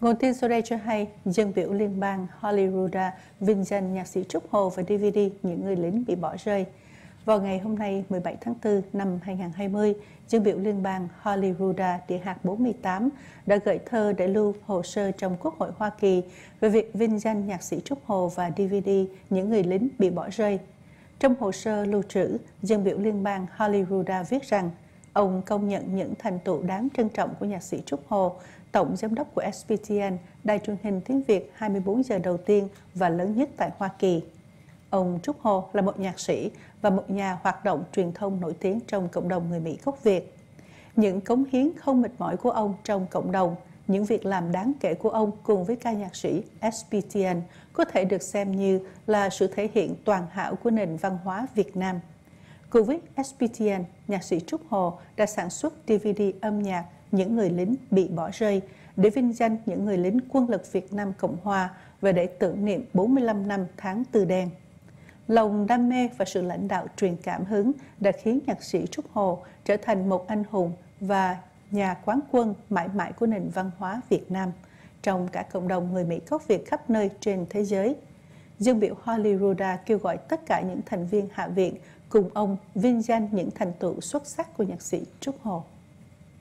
Nguồn tin sau đây cho hay, dân biểu liên bang Harley Rouda vinh danh nhạc sĩ Trúc Hồ và DVD Những Người Lính Bị Bỏ Rơi. Vào ngày hôm nay 17 tháng 4 năm 2020, dân biểu liên bang Harley Rouda, địa hạt 48, đã gửi thơ để lưu hồ sơ trong Quốc hội Hoa Kỳ về việc vinh danh nhạc sĩ Trúc Hồ và DVD Những Người Lính Bị Bỏ Rơi. Trong hồ sơ lưu trữ, dân biểu liên bang Harley Rouda viết rằng ông công nhận những thành tựu đáng trân trọng của nhạc sĩ Trúc Hồ, tổng giám đốc của SPTN, đài truyền hình tiếng Việt 24 giờ đầu tiên và lớn nhất tại Hoa Kỳ. Ông Trúc Hồ là một nhạc sĩ và một nhà hoạt động truyền thông nổi tiếng trong cộng đồng người Mỹ gốc Việt. Những cống hiến không mệt mỏi của ông trong cộng đồng, những việc làm đáng kể của ông cùng với ca nhạc sĩ SPTN có thể được xem như là sự thể hiện toàn hảo của nền văn hóa Việt Nam. Cùng với SPTN, nhạc sĩ Trúc Hồ đã sản xuất DVD âm nhạc Những Người Lính Bị Bỏ Rơi để vinh danh những người lính quân lực Việt Nam Cộng Hòa và để tưởng niệm 45 năm tháng Tư Đen. Lòng đam mê và sự lãnh đạo truyền cảm hứng đã khiến nhạc sĩ Trúc Hồ trở thành một anh hùng và nhà quán quân mãi mãi của nền văn hóa Việt Nam trong cả cộng đồng người Mỹ gốc Việt khắp nơi trên thế giới. Dân biểu Harley Rouda kêu gọi tất cả những thành viên Hạ viện cùng ông vinh danh những thành tựu xuất sắc của nhạc sĩ Trúc Hồ.